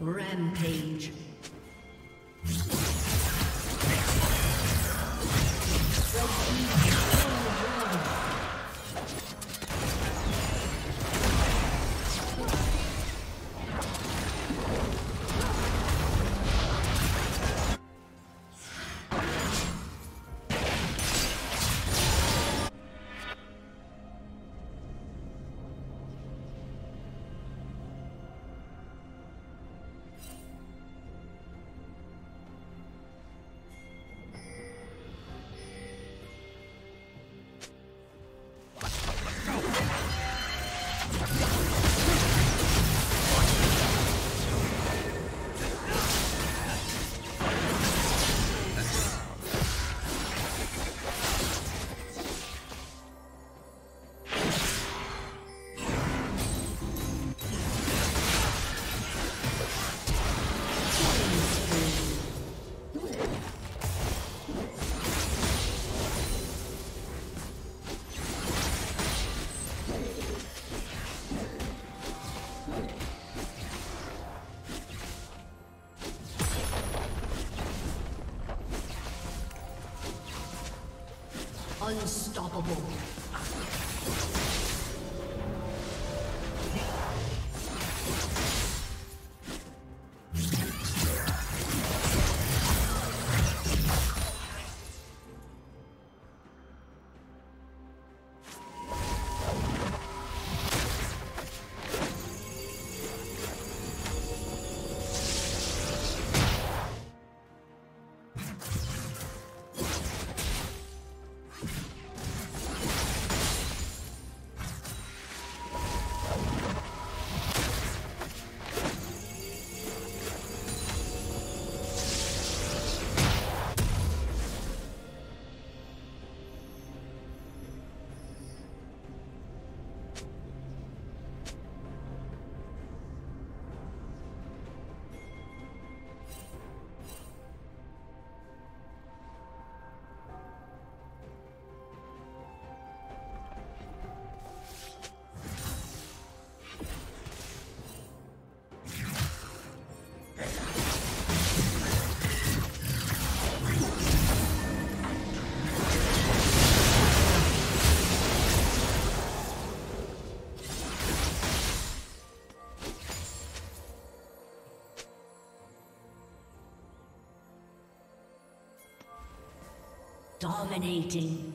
Rampage. Unstoppable. Dominating.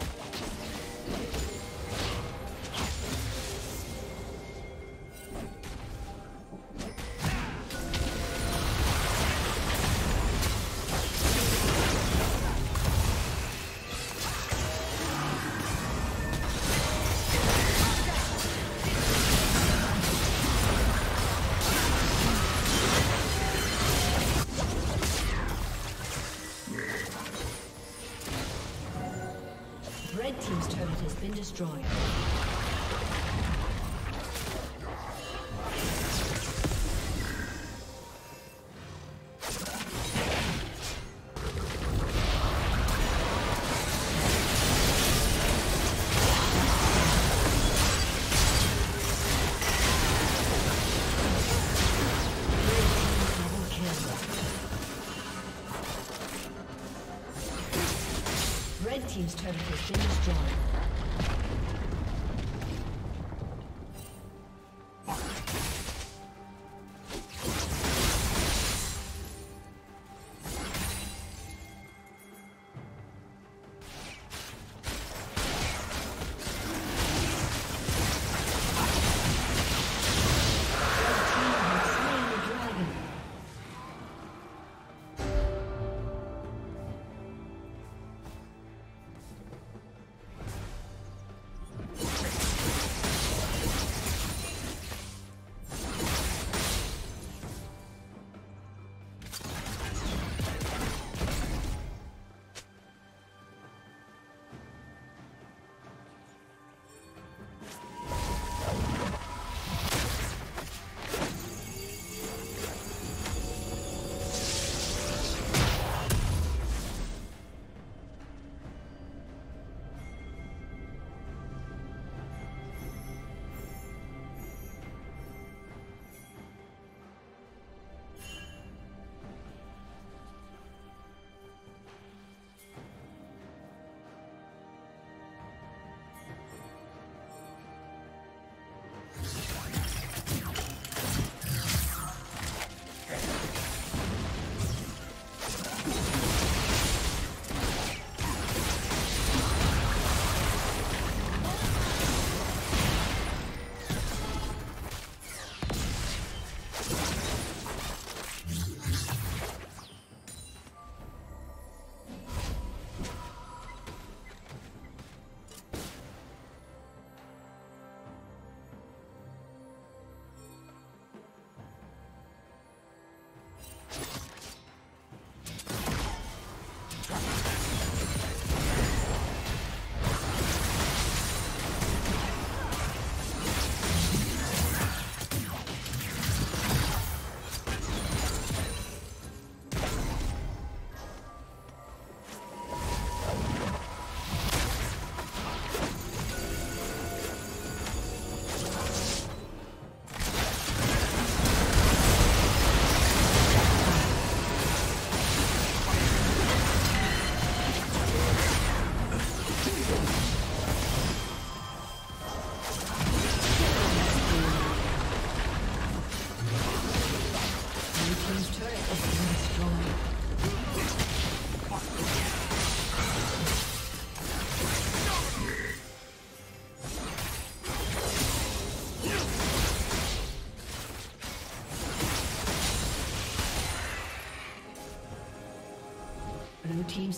Destroyed. Red team's turret has been destroyed. Blue team's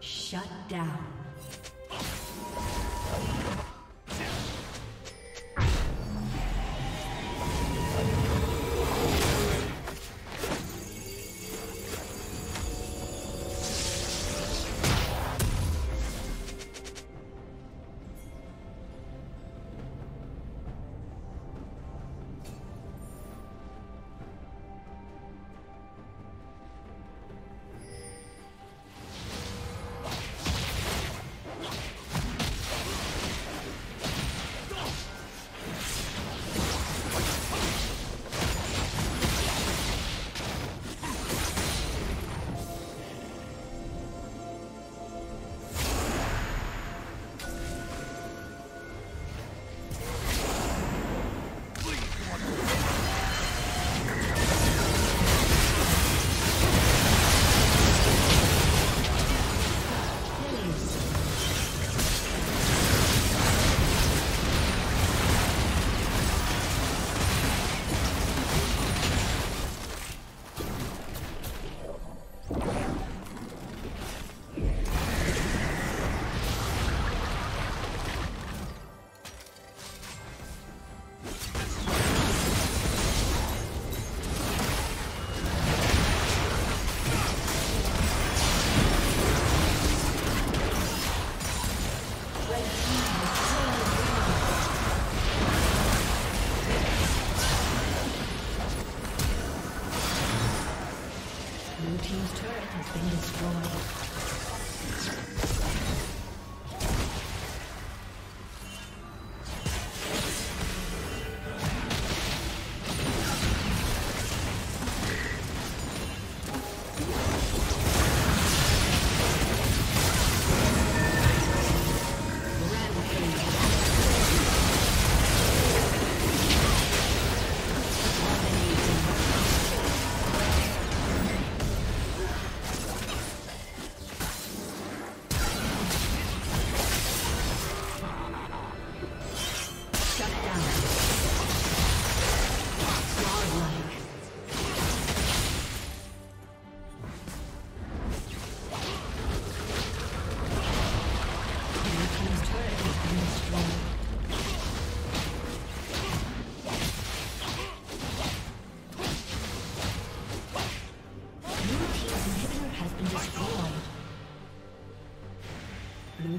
Shut down. Blue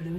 Blue